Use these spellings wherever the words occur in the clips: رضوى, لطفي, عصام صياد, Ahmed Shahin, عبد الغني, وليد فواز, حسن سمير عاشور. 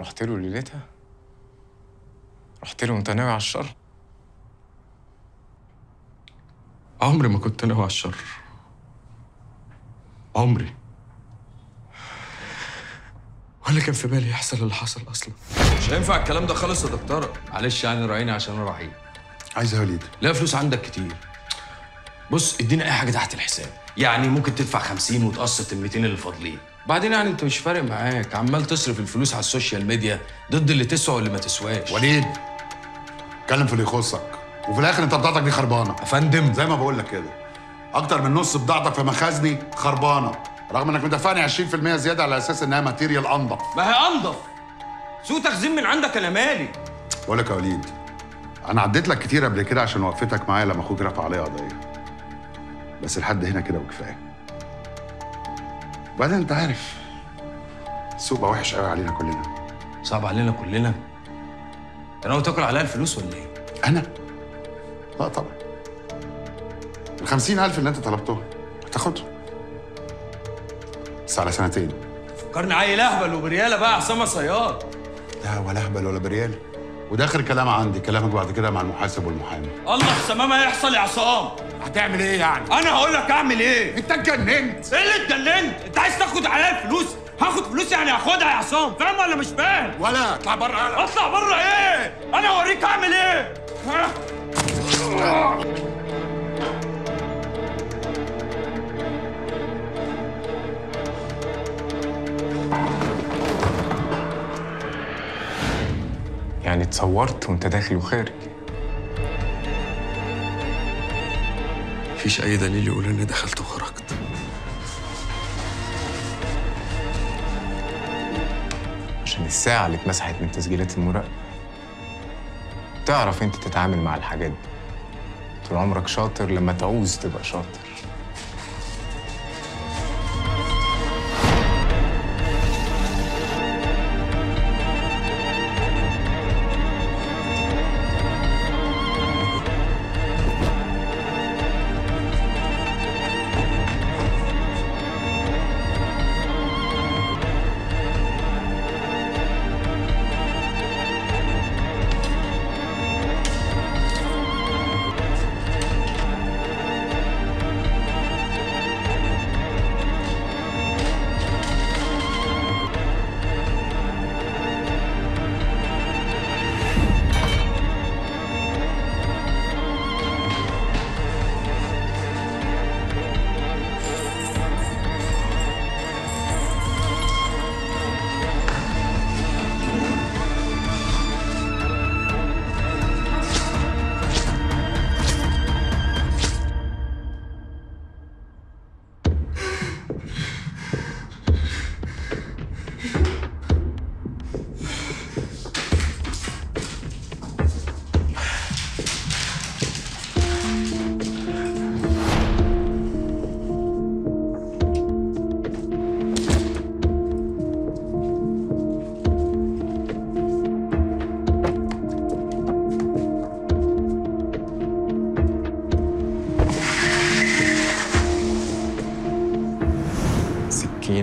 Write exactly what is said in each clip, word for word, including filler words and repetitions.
رحت له ليلتها، رحت له وانت ناوي على الشر؟ عمري ما كنت ناوي على الشر، عمري ولا كان في بالي يحصل اللي حصل اصلا. مش هينفع الكلام ده خالص يا دكتور. معلش يعني راعيني عشان انا رحيل. عايز يا وليد؟ لا فلوس عندك كتير، بص ادينا اي حاجه تحت الحساب، يعني ممكن تدفع خمسين وتقسط ال مئتين اللي فاضلين. بعدين يعني انت مش فارق معاك، عمال تصرف الفلوس على السوشيال ميديا ضد اللي تسوى واللي ما تسواش. وليد اتكلم في اللي يخصك، وفي الاخر انت بضاعتك دي خربانه يا فندم. زي ما بقول لك كده، اكتر من نص بضاعتك في مخازني خربانه، رغم انك مدفعني عشرين في المية زياده على اساس انها ماتيريال انضف. ما هي انضف، سوء تخزين من عندك. انا مالي؟ بقول لك يا وليد، انا عديت لك كتير قبل كده عشان وقفتك معايا لما اخوك رفع عليا قضيه، بس لحد هنا كده وكفايه. وبعدين انت عارف السوق بقى وحش قوي علينا كلنا، صعب علينا كلنا. انت ناوي تاكل عليها الفلوس ولا ايه؟ انا؟ لا طبعا. ال خمسين ألف اللي انت طلبتهم هتاخدهم بس على سنتين. فكرني عيل اهبل وبرياله بقى عصام صياد. لا ولا اهبل ولا برياله، وده اخر كلام عندي. كلامك بعد كده مع المحاسب والمحامي. الله سمام هيحصل يا عصام. هتعمل ايه يعني؟ انا هقول لك اعمل ايه. انت اتجننت؟ ايه اللي اتجننت؟ انت عايز تاخد عليا الفلوس؟ هاخد فلوس يعني هاخدها يا عصام، فاهم ولا مش فاهم؟ ولا اطلع بره. اطلع بره ايه؟ انا اوريك اعمل ايه. يعني اتصورت وانت داخل وخارج؟ مفيش أي دليل يقول إني دخلت وخرجت. عشان الساعة اللي اتمسحت من تسجيلات المراقبة. تعرف أنت تتعامل مع الحاجات دي. طول عمرك شاطر، لما تعوز تبقى شاطر.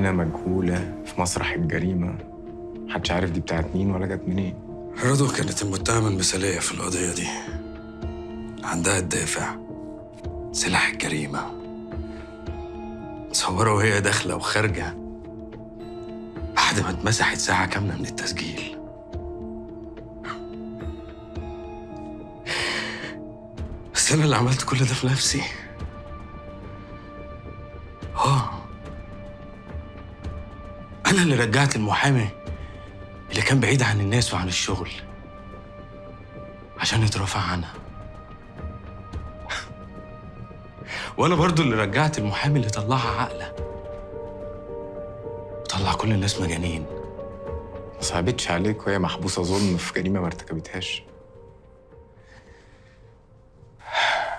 مجهولة في مسرح الجريمة، محدش عارف دي بتاعت مين ولا جت منين. رضوى كانت المتهمة المثالية في القضية دي، عندها الدافع، سلاح الجريمة. مصورة وهي داخلة وخارجة بعد ما اتمسحت ساعة كاملة من التسجيل. بس أنا اللي عملت كل ده في نفسي. آه أنا اللي رجعت المحامي اللي كان بعيد عن الناس وعن الشغل عشان يترافع عنها. وأنا برضو اللي رجعت المحامي اللي طلعها عاقلة وطلع كل الناس مجانين. ما صعبتش عليك وهي محبوسة ظلم في جريمة ما ارتكبتهاش؟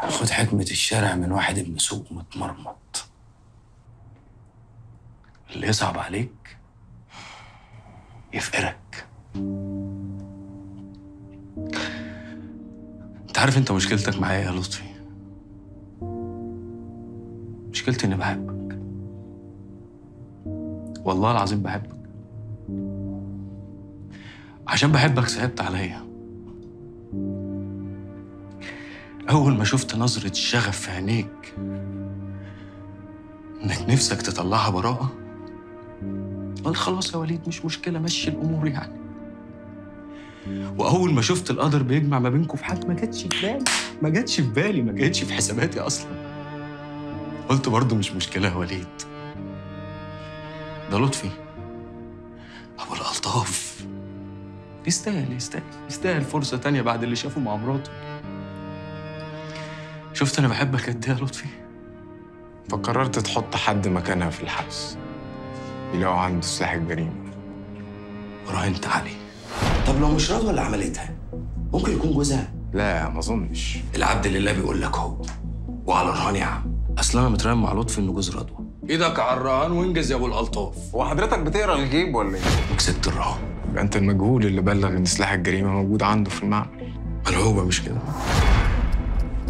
خد حكمة الشارع من واحد ابن سوق متمرمط. اللي يصعب عليك يفقرك. انت عارف انت مشكلتك معايا يا لطفي؟ مشكلتي اني بحبك، والله العظيم بحبك. عشان بحبك صعبت عليا. أول ما شفت نظرة شغف في عينيك إنك نفسك تطلعها براءة، قلت خلاص يا وليد مش مشكلة، مشي الأمور يعني. وأول ما شفت القدر بيجمع ما بينكم في حاجة ما جاتش في بالي، ما جاتش في بالي، ما جاتش في حساباتي أصلا. قلت برضه مش مشكلة يا وليد، ده لطفي أبو الألطاف، يستاهل يستاهل يستاهل فرصة تانية بعد اللي شافه مع مراته. شفت أنا بحبك قد إيه يا لطفي؟ فقررت تحط حد مكانها في الحبس، يلاقوا عنده سلاح الجريمة، وراهنت عليه. طب لو مش رضوى اللي عملتها ممكن يكون جوزها؟ لا ما اظنش، العبد لله بيقول لك هو، وعلى رهان يا عم. اصل انا متراهن مع لطفي انه جوز رضوى. ايدك على الرهان وانجز يا ابو الالطاف. هو حضرتك بتقرا الجيب ولا ايه؟ كسبت الرهان. يبقى انت المجهول اللي بلغ ان سلاح الجريمه موجود عنده في المعمل. ملعوبه مش كده؟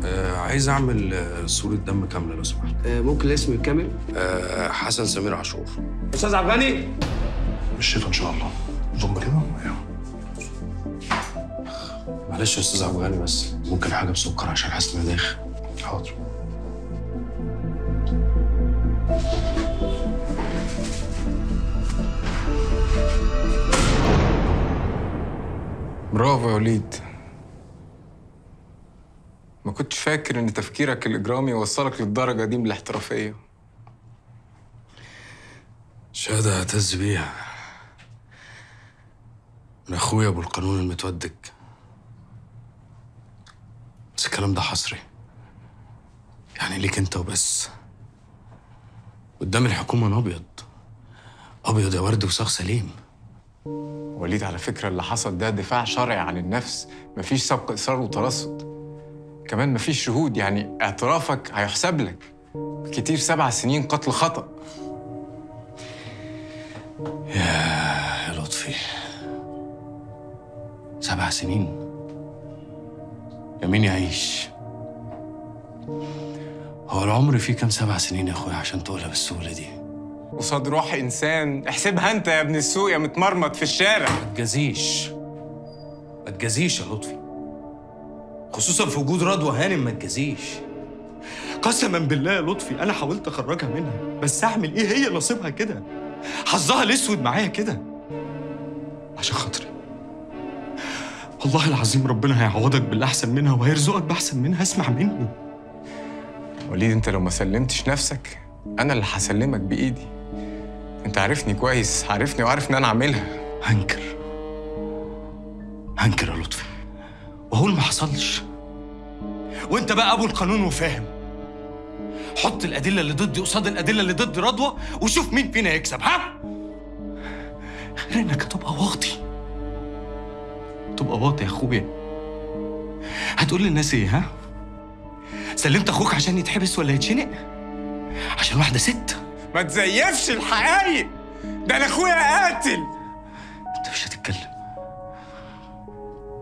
آه عايز اعمل آه صوره دم كامله لو سمحت. آه ممكن الاسم الكامل؟ آه حسن سمير عاشور. استاذ عبد الغني. مشيت ان شاء الله. نظم كده؟ معلش يا استاذ عبد الغني بس ممكن حاجه بسكر عشان حاسس اني داخل. حاضر. برافو يا وليد. ما كنتش فاكر ان تفكيرك الاجرامي وصلك للدرجه دي من الاحترافيه. شهاده اعتز بيها من اخويا ابو القانون المتودج. بس الكلام ده حصري يعني ليك انت وبس. قدام الحكومه انا ابيض ابيض يا ورد وصاغ سليم. وليد على فكره اللي حصل ده دفاع شرعي عن النفس، مفيش سبق اصرار وترصد، كمان مفيش شهود، يعني اعترافك هيحسب لك كتير سبع سنين قتل خطأ. يا لطفي سبع سنين يا مين يعيش؟ هو العمر فيه كام سبع سنين يا اخويا عشان تقولها بالسهوله دي؟ قصاد روح انسان احسبها انت يا ابن السوق يا متمرمط في الشارع. ما تجازيش ما تجازيش يا لطفي، خصوصا في وجود رضوى هانم ما تجازيش. قسما بالله يا لطفي انا حاولت اخرجها منها، بس اعمل ايه؟ هي نصيبها كده، حظها الاسود معايا كده. عشان خاطري والله العظيم ربنا هيعوضك بالاحسن منها وهيرزقك باحسن منها، اسمع مني. وليد انت لو ما سلمتش نفسك انا اللي هسلمك بايدي. انت عارفني كويس، عارفني وعارف ان انا عاملها. هنكر هنكر يا لطفي واقول ما حصلش. وانت بقى ابو القانون وفاهم، حط الادله اللي ضدي قصاد الادله اللي ضد رضوى وشوف مين فينا يكسب. ها؟ غير انك هتبقى واطي، تبقى واطي يا اخويا. هتقول للناس ايه؟ ها؟ سلمت اخوك عشان يتحبس ولا يتشنق؟ عشان واحده ست؟ ما تزيفش الحقايق، ده انا اخويا قاتل. انت مش هتتكلم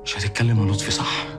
مش هتتكلم يا لطفي صح؟